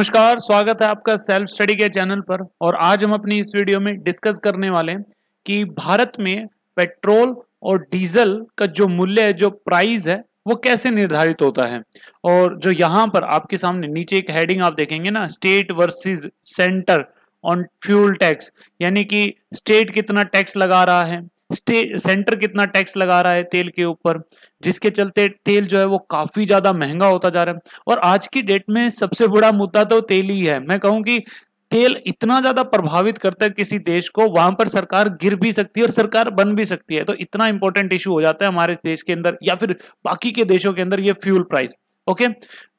नमस्कार, स्वागत है आपका सेल्फ स्टडी के चैनल पर। और आज हम अपनी इस वीडियो में डिस्कस करने वाले हैं कि भारत में पेट्रोल और डीजल का जो मूल्य है, जो प्राइस है, वो कैसे निर्धारित होता है। और जो यहाँ पर आपके सामने नीचे एक हेडिंग आप देखेंगे ना, state versus centre on fuel tax, यानी कि स्टेट कितना टैक्स लगा रहा है, सेंटर कितना टैक्स लगा रहा है तेल के ऊपर, जिसके चलते तेल जो है वो काफी ज्यादा महंगा होता जा रहा है। और आज की डेट में सबसे बड़ा मुद्दा तो तेल ही है। मैं कहूँ कि तेल इतना ज्यादा प्रभावित करता है किसी देश को, वहां पर सरकार गिर भी सकती है और सरकार बन भी सकती है। तो इतना इंपॉर्टेंट इश्यू हो जाता है हमारे देश के अंदर या फिर बाकी के देशों के अंदर ये फ्यूल प्राइस। ओके,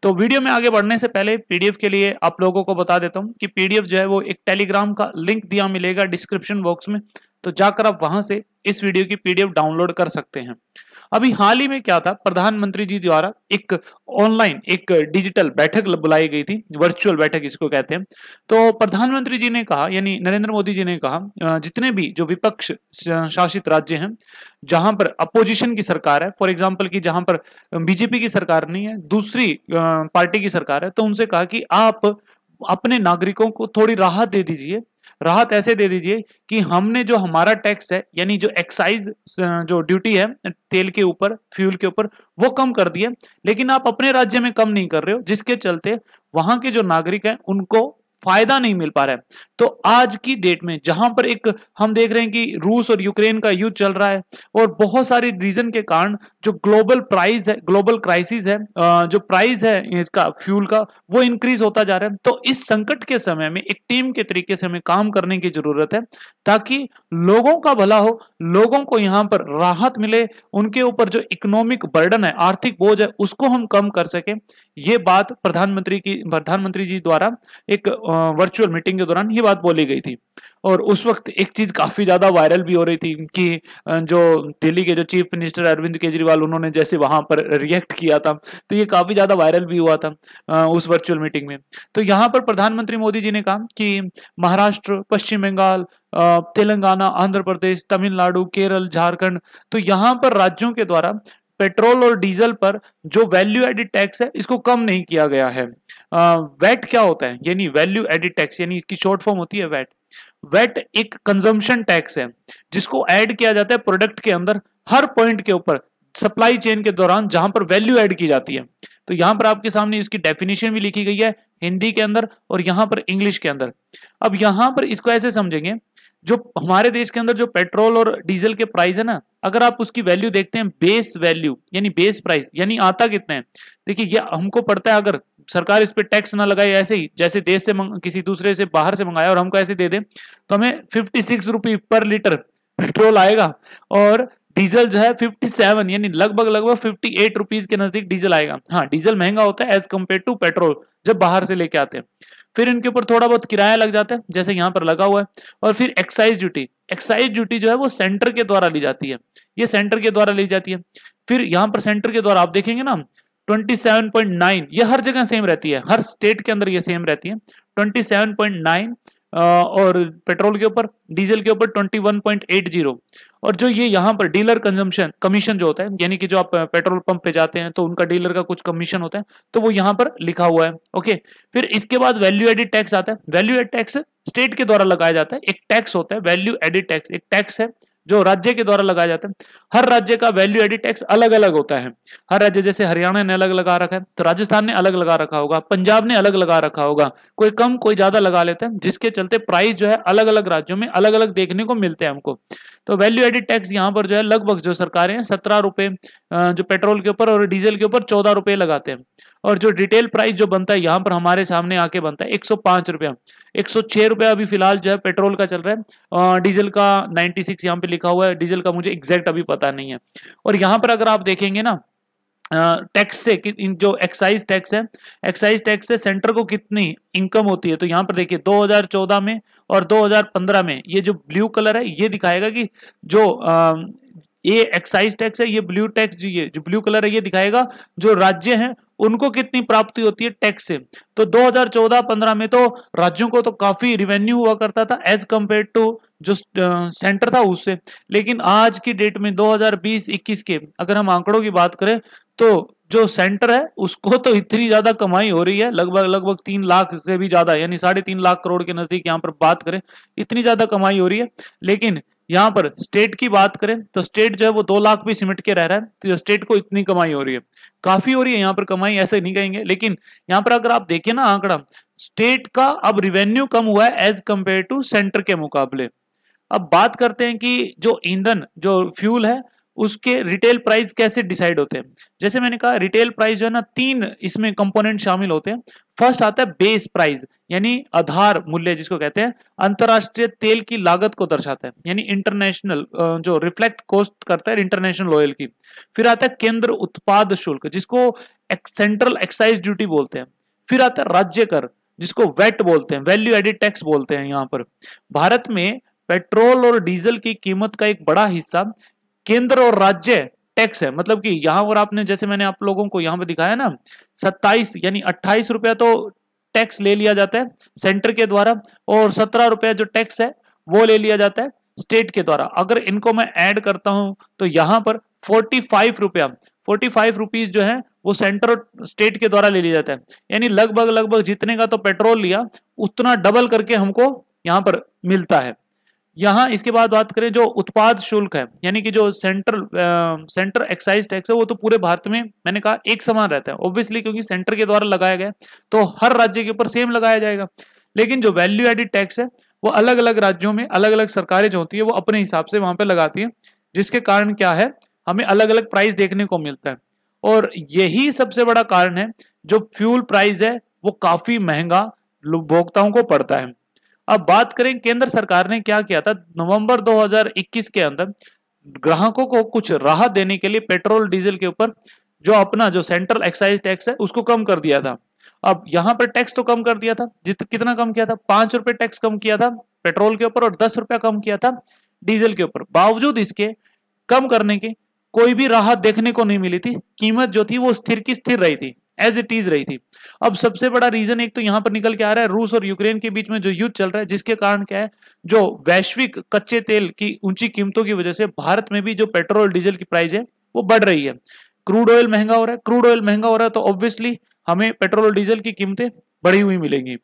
तो वीडियो में आगे बढ़ने से पहले पीडीएफ के लिए आप लोगों को बता देता हूँ कि पीडीएफ जो है वो एक टेलीग्राम का लिंक दिया मिलेगा डिस्क्रिप्शन बॉक्स में, तो जाकर आप वहां से इस वीडियो की पीडीएफ डाउनलोड कर सकते हैं। अभी हाल ही में क्या था, प्रधानमंत्री जी द्वारा एक ऑनलाइन एक डिजिटल बैठक बुलाई गई थी, वर्चुअल बैठक इसको कहते हैं। तो प्रधानमंत्री जी ने कहा, यानी नरेंद्र मोदी जी ने कहा, जितने भी जो विपक्ष शासित राज्य हैं जहां पर अपोजिशन की सरकार है, फॉर एग्जाम्पल की जहां पर बीजेपी की सरकार नहीं है, दूसरी पार्टी की सरकार है, तो उनसे कहा कि आप अपने नागरिकों को थोड़ी राहत दे दीजिए। राहत ऐसे दे दीजिए कि हमने जो हमारा टैक्स है, यानी जो एक्साइज जो ड्यूटी है तेल के ऊपर, फ्यूल के ऊपर, वो कम कर दिए, लेकिन आप अपने राज्य में कम नहीं कर रहे हो, जिसके चलते वहां के जो नागरिक हैं उनको फायदा नहीं मिल पा रहा है। तो आज की डेट में जहां पर एक हम देख रहे हैं कि रूस और यूक्रेन का युद्ध चल रहा है और बहुत सारे रीजन के कारण जो ग्लोबल प्राइस है, ग्लोबल क्राइसिस है, जो प्राइस है इसका फ्यूल का, वो इंक्रीज होता जा रहा है। तो इस संकट के समय में एक टीम के तरीके से हमें काम करने की जरूरत है, ताकि लोगों का भला हो, लोगों को यहाँ पर राहत मिले, उनके ऊपर जो इकोनॉमिक बर्डन है, आर्थिक बोझ है, उसको हम कम कर सके। ये बात प्रधानमंत्री जी द्वारा एक वर्चुअल मीटिंग के दौरान ये बात बोली गई थी। और उस वक्त एक चीज काफी ज्यादा वायरल भी हो रही थी कि जो दिल्ली के जो चीफ मिनिस्टर अरविंद केजरीवाल, उन्होंने जैसे वहां पर रिएक्ट किया था, तो ये काफी ज्यादा वायरल भी हुआ था उस वर्चुअल मीटिंग में। तो यहाँ पर प्रधानमंत्री मोदी जी ने कहा कि महाराष्ट्र, पश्चिम बंगाल, तेलंगाना, आंध्र प्रदेश, तमिलनाडु, केरल, झारखंड, तो यहाँ पर राज्यों के द्वारा पेट्रोल और डीजल पर जो वैल्यू एडिड टैक्स है इसको कम नहीं किया गया है। वैट क्या होता है, यानी वैल्यू एडिड टैक्स, यानी इसकी शॉर्ट फॉर्म होती है वैट। वैट एक कंजम्पशन टैक्स है जिसको ऐड किया जाता है प्रोडक्ट के अंदर, हर पॉइंट के ऊपर सप्लाई चेन के दौरान जहां पर वैल्यू ऐड की जाती है। तो यहां पर आपके सामने इसकी डेफिनेशन भी लिखी गई है हिंदी के अंदर और यहां पर इंग्लिश के अंदर। अब यहां पर इसको ऐसे समझेंगे, जो हमारे देश के अंदर जो पेट्रोल और डीजल के प्राइस है ना, अगर आप उसकी वैल्यू देखते हैं, बेस वैल्यू यानी बेस प्राइस, यानी आता कितना है, देखिए ये हमको पड़ता है, अगर सरकार इस पे टैक्स ना लगाए ऐसे ही जैसे देश से किसी दूसरे से बाहर से मंगाया और हमको ऐसे दे दे, तो हमें 56 रुपये पर लीटर पेट्रोल आएगा और डीजल जो है 57, यानी लगभग 58 रुपीज के नजदीक डीजल आएगा। हाँ, डीजल महंगा होता है एज कम्पेयर टू पेट्रोल जब बाहर से लेके आते हैं। फिर इनके ऊपर थोड़ा बहुत किराया लग जाता है जैसे यहाँ पर लगा हुआ है, और फिर एक्साइज ड्यूटी। एक्साइज ड्यूटी जो है वो सेंटर के द्वारा ली जाती है, ये सेंटर के द्वारा ली जाती है। फिर यहाँ पर सेंटर के द्वारा आप देखेंगे ना 27.9, ये हर जगह सेम रहती है, हर स्टेट के अंदर ये सेम रहती है 27.9, और पेट्रोल के ऊपर, डीजल के ऊपर 21.80। और जो ये यहाँ पर डीलर कंजम्पशन कमीशन जो होता है, यानी कि जो आप पेट्रोल पंप पे जाते हैं तो उनका डीलर का कुछ कमीशन होता है, तो वो यहाँ पर लिखा हुआ है। ओके, फिर इसके बाद वैल्यू एडिड टैक्स आता है। वैल्यू एडिड टैक्स स्टेट के द्वारा लगाया जाता है, एक टैक्स होता है वैल्यू एडिड टैक्स, एक टैक्स है जो राज्य के द्वारा लगाया जाता है। हर राज्य का वैल्यू एडिड टैक्स अलग अलग होता है। हर राज्य, जैसे हरियाणा ने अलग लगा रखा है, तो राजस्थान ने अलग लगा रखा होगा, पंजाब ने अलग लगा रखा होगा, कोई कम कोई ज्यादा लगा लेते हैं, जिसके चलते प्राइस जो है अलग अलग राज्यों में अलग अलग देखने को मिलते हैं हमको। तो वैल्यू एडिड टैक्स यहाँ पर जो है लगभग जो सरकारें हैं 17 रुपये जो पेट्रोल के ऊपर और डीजल के ऊपर 14 रुपये लगाते हैं। और जो रिटेल प्राइस जो बनता है यहाँ पर हमारे सामने आके बनता है 105 रुपया, 106 रुपया अभी फिलहाल जो है पेट्रोल का चल रहा है। डीजल का 96 यहाँ पे लिखा हुआ है, डीजल का मुझे एग्जैक्ट अभी पता नहीं है। और यहाँ पर अगर आप देखेंगे ना टैक्स से कि जो एक्साइज टैक्स है, एक्साइज टैक्स से सेंटर को कितनी इनकम होती है, तो यहाँ पर देखिए 2014 में और 2015 में, ये जो ब्लू कलर है ये दिखाएगा कि जो ये एक्साइज टैक्स है, ये ब्लू टैक्स जो ये जो ब्लू कलर है ये दिखाएगा जो राज्य हैं उनको कितनी प्राप्ति होती है टैक्स से। तो 2014-15 में तो राज्यों को तो काफी रिवेन्यू हुआ करता था एज कंपेयर टू जो सेंटर था उससे, लेकिन आज की डेट में 2020-21 के अगर हम आंकड़ों की बात करें तो जो सेंटर है उसको तो इतनी ज्यादा कमाई हो रही है, लगभग 3 लाख से भी ज्यादा, यानी 3.5 करोड़ के नजदीक यहाँ पर बात करें इतनी ज्यादा कमाई हो रही है। लेकिन यहाँ पर स्टेट की बात करें तो स्टेट जो है वो 2 लाख भी सिमट के रह रहा है, तो स्टेट को इतनी कमाई हो रही है, काफी हो रही है यहाँ पर कमाई, ऐसे नहीं कहेंगे। लेकिन यहाँ पर अगर आप देखें ना आंकड़ा, स्टेट का अब रिवेन्यू कम हुआ है एज कंपेयर टू सेंटर के मुकाबले। अब बात करते हैं कि जो ईंधन, जो फ्यूल है, उसके रिटेल प्राइस कैसे डिसाइड होते हैं। जैसे मैंने कहा रिटेल प्राइस जो है ना, 3 इसमें कंपोनेंट शामिल होते हैं। फर्स्ट आता है बेस प्राइस, यानी आधार मूल्य जिसको कहते हैं, अंतरराष्ट्रीय तेल की लागत को दर्शाता है, यानी इंटरनेशनल जो रिफ्लेक्ट कॉस्ट करता है इंटरनेशनल ऑयल की। फिर आता है केंद्र उत्पाद शुल्क जिसको सेंट्रल एक्साइज ड्यूटी बोलते हैं। फिर आता है राज्य कर जिसको वैट बोलते हैं, वैल्यू एडिड टैक्स बोलते हैं। यहाँ पर भारत में पेट्रोल और डीजल की कीमत का एक बड़ा हिस्सा केंद्र और राज्य टैक्स है, मतलब कि यहां पर आपने, जैसे मैंने आप लोगों को यहां पर दिखाया ना, 27 यानी 28 रुपया तो टैक्स ले लिया जाता है सेंटर के द्वारा, और 17 रुपया जो टैक्स है वो ले लिया जाता है स्टेट के द्वारा। अगर इनको मैं ऐड करता हूं तो यहां पर 45 रुपीज जो है वो सेंटर और स्टेट के द्वारा ले लिया जाता है, यानी लगभग जितने का तो पेट्रोल लिया उतना डबल करके हमको यहां पर मिलता है। यहाँ इसके बाद बात करें जो उत्पाद शुल्क है, यानी कि जो सेंटर एक्साइज टैक्स है, वो तो पूरे भारत में मैंने कहा एक समान रहता है ऑब्वियसली, क्योंकि सेंटर के द्वारा लगाया गया तो हर राज्य के ऊपर सेम लगाया जाएगा। लेकिन जो वैल्यू एडिड टैक्स है वो अलग अलग राज्यों में अलग अलग सरकारें जो होती है वो अपने हिसाब से वहां पर लगाती है, जिसके कारण क्या है हमें अलग अलग प्राइस देखने को मिलता है। और यही सबसे बड़ा कारण है जो फ्यूल प्राइस है वो काफी महंगा उपभोक्ताओं को पड़ता है। अब बात करें केंद्र सरकार ने क्या किया था। नवंबर 2021 के अंदर ग्राहकों को कुछ राहत देने के लिए पेट्रोल डीजल के ऊपर जो अपना जो सेंट्रल एक्साइज टैक्स है उसको कम कर दिया था। अब यहाँ पर टैक्स तो कम कर दिया था, कितना कम किया था, 5 रुपए टैक्स कम किया था पेट्रोल के ऊपर और 10 रुपया कम किया था डीजल के ऊपर। बावजूद इसके कम करने के कोई भी राहत देखने को नहीं मिली थी, कीमत जो थी वो स्थिर की स्थिर रही थी, एज इट इज रही थी। अब सबसे बड़ा रीजन एक तो यहां पर निकल के आ रहा है रूस और यूक्रेन के बीच में जो युद्ध चल रहा है, जिसके कारण क्या है जो वैश्विक कच्चे तेल की ऊंची कीमतों की वजह से भारत में भी जो पेट्रोल डीजल की प्राइस है वो बढ़ रही है। क्रूड ऑयल महंगा हो रहा है, तो ऑब्वियसली हमें पेट्रोल और डीजल की कीमतें बढ़ी हुई मिलेंगी।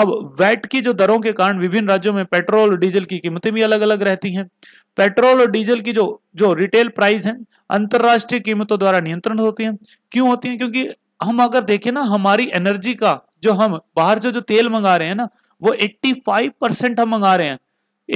अब वैट की जो दरों के कारण विभिन्न राज्यों में पेट्रोल और डीजल की कीमतें भी अलग अलग रहती हैं। पेट्रोल और डीजल की जो रिटेल प्राइस है अंतरराष्ट्रीय कीमतों द्वारा नियंत्रण होती है। क्यों होती है? क्योंकि हम अगर देखें ना, हमारी एनर्जी का जो हम बाहर जो तेल मंगा रहे हैं ना वो 85% हम मंगा रहे हैं,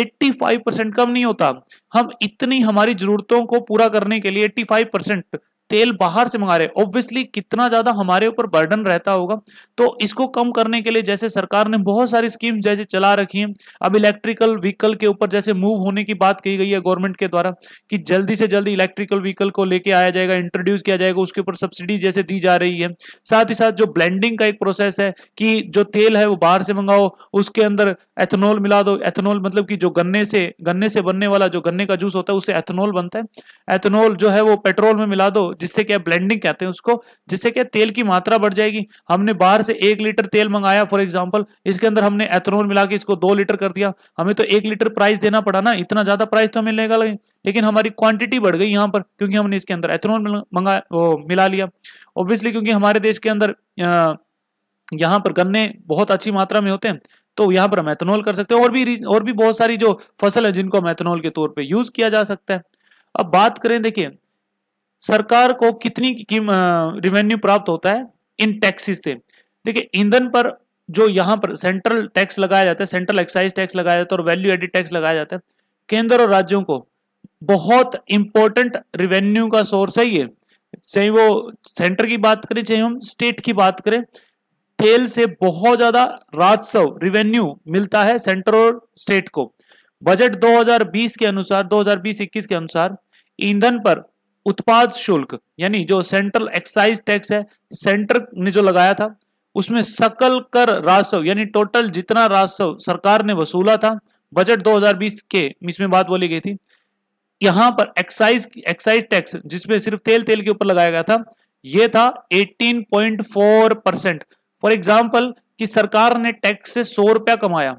85% कम नहीं होता। हम इतनी हमारी जरूरतों को पूरा करने के लिए 85% तेल बाहर से मंगा रहे हैं। ऑब्वियसली कितना ज्यादा हमारे ऊपर बर्डन रहता होगा। तो इसको कम करने के लिए जैसे सरकार ने बहुत सारी स्कीम्स जैसे चला रखी हैं। अब इलेक्ट्रिकल व्हीकल के ऊपर जैसे मूव होने की बात कही गई है गवर्नमेंट के द्वारा कि जल्दी से जल्दी इलेक्ट्रिकल व्हीकल को लेके आया जाएगा, इंट्रोड्यूस किया जाएगा, उसके ऊपर सब्सिडी जैसे दी जा रही है। साथ ही साथ जो ब्लेंडिंग का एक प्रोसेस है कि जो तेल है वो बाहर से मंगाओ, उसके अंदर एथेनॉल मिला दो। एथेनॉल मतलब कि जो गन्ने से बनने वाला जो गन्ने का जूस होता है उससे एथेनॉल बनता है। एथेनॉल जो है वो पेट्रोल में मिला दो, जिससे क्या ब्लेंडिंग कहते हैं उसको, जिससे क्या तेल की मात्रा बढ़ जाएगी। हमने बाहर से 1 लीटर तेल मंगाया फॉर एग्जांपल, इसके अंदर हमने एथेनॉल मिला के इसको 2 लीटर कर दिया, हमें तो 1 लीटर प्राइस देना पड़ा ना, इतना ज्यादा प्राइस तो मिलने का, लेकिन हमारी क्वांटिटी बढ़ गई यहाँ पर क्योंकि हमने इसके अंदर एथेनॉल मिला लिया। ऑब्वियसली क्योंकि हमारे देश के अंदर यहाँ पर गन्ने बहुत अच्छी मात्रा में होते हैं तो यहाँ पर हम एथेनॉल कर सकते हैं। और भी बहुत सारी जो फसल है जिनको हम एथेनॉल के तौर पर यूज किया जा सकता है। अब बात करें, देखिए सरकार को कितनी रेवेन्यू प्राप्त होता है इन टैक्सेस से। देखिए ईंधन पर जो यहाँ पर सेंट्रल टैक्स लगाया जाता है, सेंट्रल एक्साइज टैक्स लगाया जाता है और वैल्यू एडिड टैक्स लगाया जाता है, केंद्र और राज्यों को बहुत इंपॉर्टेंट रेवेन्यू का सोर्स है ये। चाहे वो सेंटर की बात करें चाहे हम स्टेट की बात करें, तेल से बहुत ज्यादा राजस्व रेवेन्यू मिलता है सेंटर और स्टेट को। बजट 2020 के अनुसार 2020-21 के अनुसार ईंधन पर उत्पाद शुल्क यानी जो सेंट्रल एक्साइज टैक्स है सेंटर ने जो लगाया था उसमें सकल कर राजस्व यानी टोटल जितना राजस्व सरकार ने वसूला था बजट 2020 के इसमें बात बोली गई थी, यहां पर एक्साइज टैक्स जिसमें सिर्फ तेल के ऊपर लगाया गया था यह था 18.4%। फॉर एग्जाम्पल कि सरकार ने टैक्स से 100 रुपया कमाया,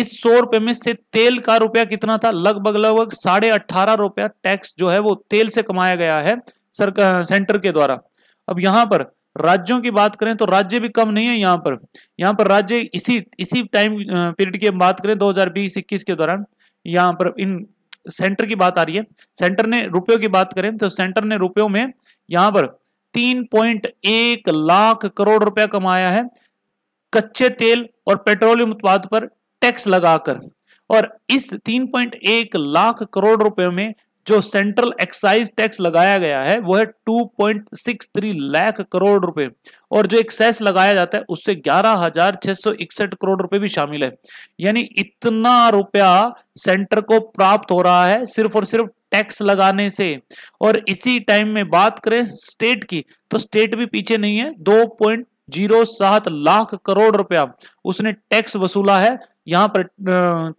इस 100 रुपए में से तेल का रुपया कितना था, लगभग 18.5 रुपया टैक्स जो है वो तेल से कमाया गया है सेंटर के द्वारा। अब यहाँ पर राज्यों की बात करें तो राज्य भी कम नहीं है। यहाँ पर राज्य इसी टाइम पीरियड की बात करें 2020-21 के दौरान, यहाँ पर इन सेंटर की बात आ रही है, सेंटर ने रुपयों की बात करें तो सेंटर ने रुपयों में यहाँ पर 3.1 लाख करोड़ रुपया कमाया है कच्चे तेल और पेट्रोलियम उत्पाद पर टैक्स लगाकर। और इस 3.1 लाख करोड़ रुपए में जो सेंट्रल एक्साइज टैक्स लगाया गया है वो है 2.63 लाख करोड़ रुपए, और जो एक्साइज लगाया जाता है उससे 11,661 करोड़ रुपए भी शामिल है। यानी इतना रुपया सेंटर को प्राप्त हो रहा है सिर्फ और सिर्फ टैक्स लगाने से। और इसी टाइम में बात करें स्टेट की तो स्टेट भी पीछे नहीं है, 2.07 लाख करोड़ रुपया उसने टैक्स वसूला है, यहाँ पर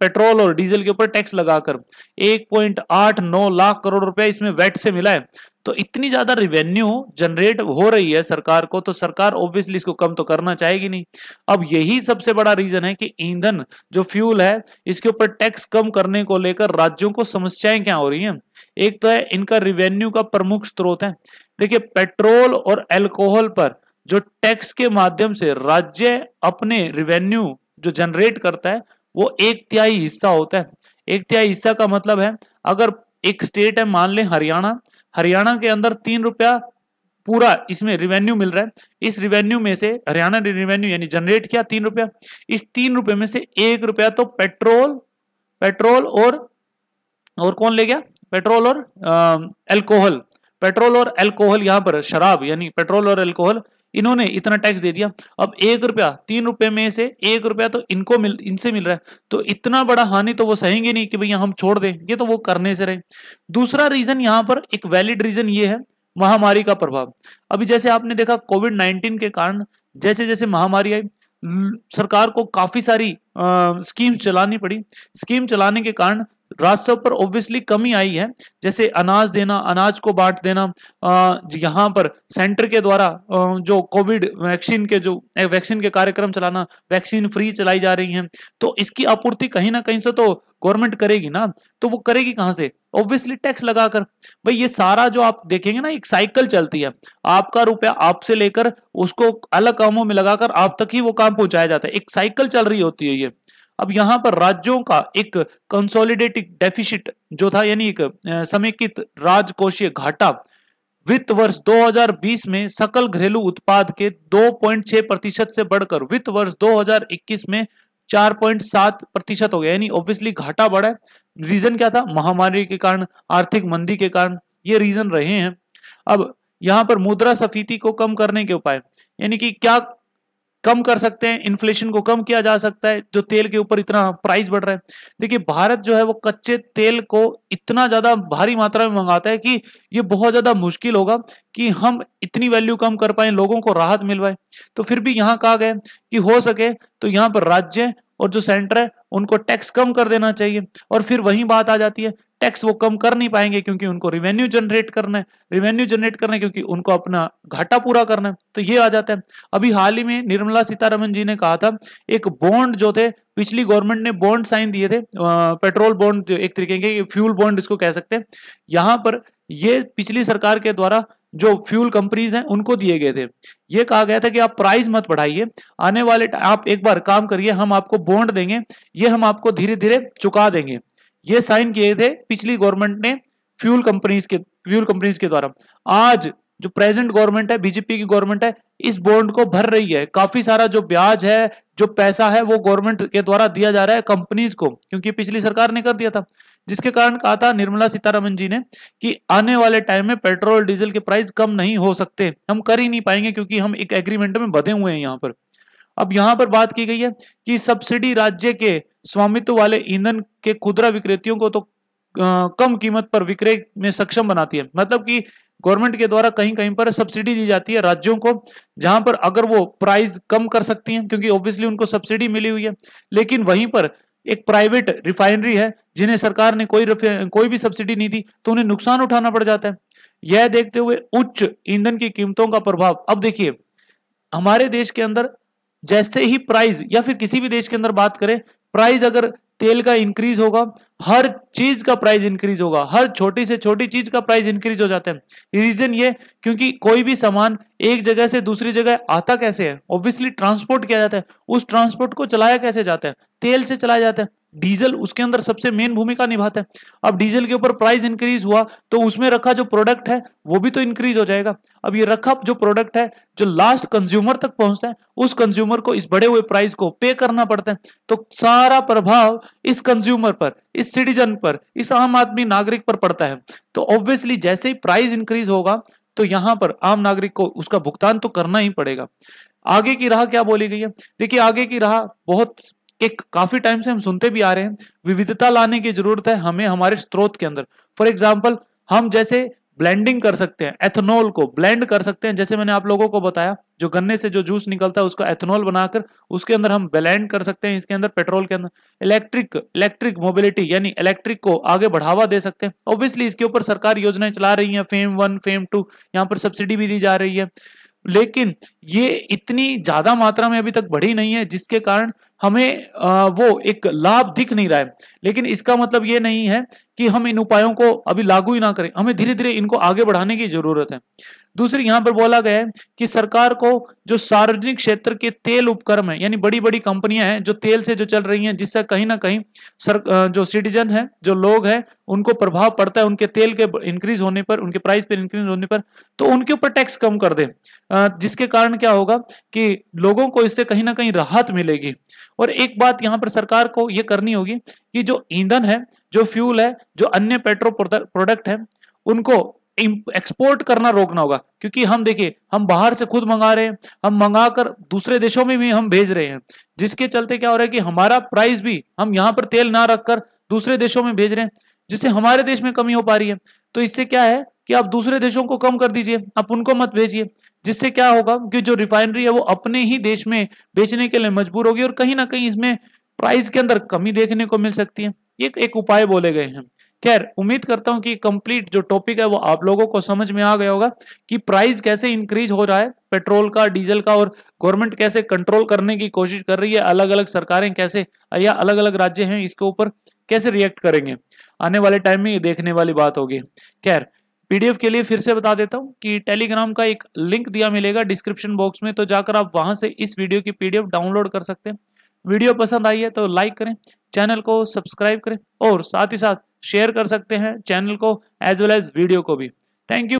पेट्रोल और डीजल के ऊपर टैक्स लगाकर 1.89 लाख करोड़ रुपया इसमें वैट से मिला है। तो इतनी ज्यादा रिवेन्यू जनरेट हो रही है सरकार को, तो सरकार ऑब्वियसली इसको कम तो करना चाहेगी नहीं। अब यही सबसे बड़ा रीजन है कि ईंधन जो फ्यूल है इसके ऊपर टैक्स कम करने को लेकर राज्यों को समस्याएं क्या हो रही हैं। एक तो है इनका रिवेन्यू का प्रमुख स्रोत है, देखिए पेट्रोल और एल्कोहल पर जो टैक्स के माध्यम से राज्य अपने रिवेन्यू जो जनरेट करता है वो 1/3 हिस्सा होता है। 1/3 हिस्सा का मतलब है अगर एक स्टेट है, मान लें हरियाणा, हरियाणा के अंदर 3 रुपया पूरा इसमें रिवेन्यू मिल रहा है, इस रिवेन्यू में से हरियाणा ने रिवेन्यू यानी जनरेट किया 3 रुपया, इस 3 रुपये में से 1 रुपया तो पेट्रोल और कौन ले गया, पेट्रोल और अल्कोहल यहाँ पर शराब यानी पेट्रोल और अल्कोहल, इन्होंने इतना टैक्स दे दिया। अब 1 रुपया 3 रुपए में से 1 रुपया तो इनको इनसे मिल रहा है, तो इतना बड़ा हानि तो वो सहेंगे नहीं कि भैया हम छोड़ दें, ये तो वो करने से रहे। दूसरा रीजन यहाँ पर एक वैलिड रीजन ये है महामारी का प्रभाव। अभी जैसे आपने देखा कोविड-19 के कारण जैसे जैसे महामारी आई सरकार को काफी सारी स्कीम चलानी पड़ी, स्कीम चलाने के कारण राजस्व पर ऑब्वियसली कमी आई है, जैसे अनाज देना, अनाज को बांट देना, यहाँ पर सेंटर के द्वारा जो कोविड वैक्सीन के कार्यक्रम चलाना, वैक्सीन फ्री चलाई जा रही हैं, तो इसकी आपूर्ति कहीं ना कहीं से तो गवर्नमेंट करेगी ना, तो वो करेगी कहाँ से, ऑब्वियसली टैक्स लगाकर। भाई ये सारा जो आप देखेंगे ना एक साइकिल चलती है, आपका रुपया आपसे लेकर उसको अलग कामों में लगाकर आप तक ही वो काम पहुंचाया जाता है, एक साइकिल चल रही होती है ये। अब यहाँ पर राज्यों का एक कंसोलिडेटेड डेफिसिट जो था यानी एक समेकित राजकोषीय घाटा वित्त वर्ष 2020 में सकल घरेलू उत्पाद के 2.6% से बढ़कर वित्त वर्ष 2021 में 4.7% हो गया, यानी ऑब्वियसली घाटा बढ़ा है। रीजन क्या था, महामारी के कारण, आर्थिक मंदी के कारण, ये रीजन रहे हैं। अब यहाँ पर मुद्रास्फीति को कम करने के उपाय, यानी कि क्या कम कर सकते हैं, इन्फ्लेशन को कम किया जा सकता है, जो तेल के ऊपर इतना प्राइस बढ़ रहा है। देखिए भारत जो है वो कच्चे तेल को इतना ज्यादा भारी मात्रा में मंगाता है कि ये बहुत ज्यादा मुश्किल होगा कि हम इतनी वैल्यू कम कर पाए, लोगों को राहत मिल पाए। तो फिर भी यहाँ कहा गया कि हो सके तो यहाँ पर राज्य और जो सेंटर है उनको टैक्स कम कर देना चाहिए, और फिर वही बात आ जाती है टैक्स वो कम कर नहीं पाएंगे क्योंकि उनको रेवेन्यू जनरेट करना है क्योंकि उनको अपना घाटा पूरा करना है, तो ये आ जाता है। अभी हाल ही में निर्मला सीतारमण जी ने कहा था, एक बॉन्ड जो थे पिछली गवर्नमेंट ने बॉन्ड साइन दिए थे, पेट्रोल बॉन्ड, एक तरीके के फ्यूल बॉन्ड इसको कह सकते हैं, यहाँ पर ये पिछली सरकार के द्वारा जो फ्यूल कंपनीज हैं उनको दिए गए थे। ये कहा गया था कि आप प्राइस मत बढ़ाइए, आने वाले आप एक बार काम करिए, हम आपको बॉन्ड देंगे, ये हम आपको धीरे धीरे चुका देंगे। ये साइन किए थे पिछली गवर्नमेंट ने फ्यूल कंपनीज के द्वारा। आज जो प्रेजेंट गवर्नमेंट है, बीजेपी की गवर्नमेंट है, इस बॉन्ड को भर रही है, काफी सारा जो ब्याज है, जो पैसा है वो गवर्नमेंट के द्वारा दिया जा रहा है कंपनीज को, क्योंकि पिछली सरकार ने कर दिया था, जिसके कारण कहा था निर्मला सीतारमण जी ने कि आने वाले टाइम में पेट्रोल डीजल के प्राइस कम नहीं हो सकते, हम कर ही नहीं पाएंगे क्योंकि हम एक एग्रीमेंट में बंधे हुए हैं। यहाँ पर अब यहाँ पर बात की गई है कि सब्सिडी राज्य के स्वामित्व वाले ईंधन के खुदरा विक्रेताओं को तो कम कीमत पर विक्रय में सक्षम बनाती है, मतलब कि गवर्नमेंट के द्वारा कहीं कहीं पर सब्सिडी दी जाती है राज्यों को, जहां पर अगर वो प्राइस कम कर सकती हैं क्योंकि ऑब्वियसली उनको सब्सिडी मिली हुई है। लेकिन वहीं पर एक प्राइवेट रिफाइनरी है जिन्हें सरकार ने कोई भी सब्सिडी नहीं दी, तो उन्हें नुकसान उठाना पड़ जाता है। यह देखते हुए उच्च ईंधन की कीमतों का प्रभाव। अब देखिए हमारे देश के अंदर जैसे ही प्राइस, या फिर किसी भी देश के अंदर बात करें, प्राइस अगर तेल का इंक्रीज होगा, हर चीज का प्राइस इंक्रीज होगा, हर छोटी से छोटी चीज का प्राइस इंक्रीज हो जाता है। रीजन ये क्योंकि कोई भी सामान एक जगह से दूसरी जगह आता कैसे है, ऑब्वियसली ट्रांसपोर्ट किया जाता है, उस ट्रांसपोर्ट को चलाया कैसे जाता है, तेल से चलाया जाता है, डीजल उसके अंदर सबसे मेन भूमिका निभाता है। अब डीजल के ऊपर प्राइस इंक्रीज हुआ तो उसमें रखा जो प्रोडक्ट है वो भी तो इंक्रीज हो जाएगा। अब ये रखा जो प्रोडक्ट है जो लास्ट कंज्यूमर तक पहुंचता है उस कंज्यूमर को इस बढ़े हुए प्राइस को पे करना पड़ता है, तो सारा प्रभाव इस कंज्यूमर पर, इस सिटीजन पर, इस आम आदमी नागरिक पर पड़ता है। तो ऑब्वियसली जैसे ही प्राइस इंक्रीज होगा तो यहाँ पर आम नागरिक को उसका भुगतान तो करना ही पड़ेगा। आगे की राह क्या बोली गई है, देखिए आगे की राह बहुत एक काफी टाइम से हम सुनते भी आ रहे हैं, विविधता लाने की जरूरत है हमें हमारे स्रोत के अंदर। फॉर एग्जाम्पल हम जैसे ब्लेंडिंग कर सकते हैं, एथेनॉल को ब्लेंड कर सकते हैं, जैसे मैंने आप लोगों को बताया जो गन्ने से जो जूस निकलता है उसका एथेनॉल बनाकर उसके अंदर हम ब्लेंड कर सकते हैं, इसके अंदर पेट्रोल के अंदर। इलेक्ट्रिक मोबिलिटी यानी इलेक्ट्रिक को आगे बढ़ावा दे सकते हैं, ऑब्वियसली इसके ऊपर सरकार योजनाएं चला रही है, FAME 1, FAME 2, यहाँ पर सब्सिडी भी दी जा रही है, लेकिन ये इतनी ज्यादा मात्रा में अभी तक बढ़ी नहीं है जिसके कारण हमें वो एक लाभ दिख नहीं रहा है। लेकिन इसका मतलब ये नहीं है कि हम इन उपायों को अभी लागू ही ना करें, हमें धीरे धीरे इनको आगे बढ़ाने की जरूरत है। दूसरी, यहाँ पर बोला गया है कि सरकार को जो सार्वजनिक क्षेत्र के तेल उपक्रम है यानी बड़ी बड़ी कंपनियां हैं जो तेल से जो चल रही हैं, जिससे कहीं ना कहीं जो सिटीजन है, जो लोग हैं, उनको प्रभाव पड़ता है उनके तेल के इंक्रीज होने पर, उनके प्राइस पर इंक्रीज होने पर, तो उनके ऊपर टैक्स कम कर दें, जिसके कारण क्या होगा कि लोगों को इससे कहीं ना कहीं राहत मिलेगी। और एक बात यहाँ पर सरकार को ये करनी होगी कि जो ईंधन है, जो फ्यूल है, जो अन्य पेट्रो प्रोडक्ट है, उनको एक्सपोर्ट करना रोकना होगा, क्योंकि हम देखिए हम बाहर से खुद मंगा रहे हैं, हम मंगाकर दूसरे देशों में भी हम भेज रहे हैं, जिसके चलते क्या हो रहा है कि हमारा प्राइस भी, हम यहाँ पर तेल ना रखकर दूसरे देशों में भेज रहे हैं, जिससे हमारे देश में कमी हो पा रही है। तो इससे क्या है कि आप दूसरे देशों को कम कर दीजिए, आप उनको मत भेजिए, जिससे क्या होगा कि जो रिफाइनरी है वो अपने ही देश में बेचने के लिए मजबूर होगी और कहीं ना कहीं इसमें प्राइस के अंदर कमी देखने को मिल सकती है। ये एक उपाय बोले गए हैं। खैर, उम्मीद करता हूं कि कंप्लीट जो टॉपिक है वो आप लोगों को समझ में आ गया होगा कि प्राइस कैसे इंक्रीज हो रहा है पेट्रोल का, डीजल का, और गवर्नमेंट कैसे कंट्रोल करने की कोशिश कर रही है, अलग अलग सरकारें कैसे या अलग अलग राज्य हैं इसके ऊपर कैसे रिएक्ट करेंगे, आने वाले टाइम में ये देखने वाली बात होगी। खैर, PDF के लिए फिर से बता देता हूँ कि टेलीग्राम का एक लिंक दिया मिलेगा डिस्क्रिप्शन बॉक्स में, तो जाकर आप वहां से इस वीडियो की PDF डाउनलोड कर सकते हैं। वीडियो पसंद आई है तो लाइक करें, चैनल को सब्सक्राइब करें और साथ ही साथ शेयर कर सकते हैं चैनल को एज वेल एज वीडियो को भी। Thank you.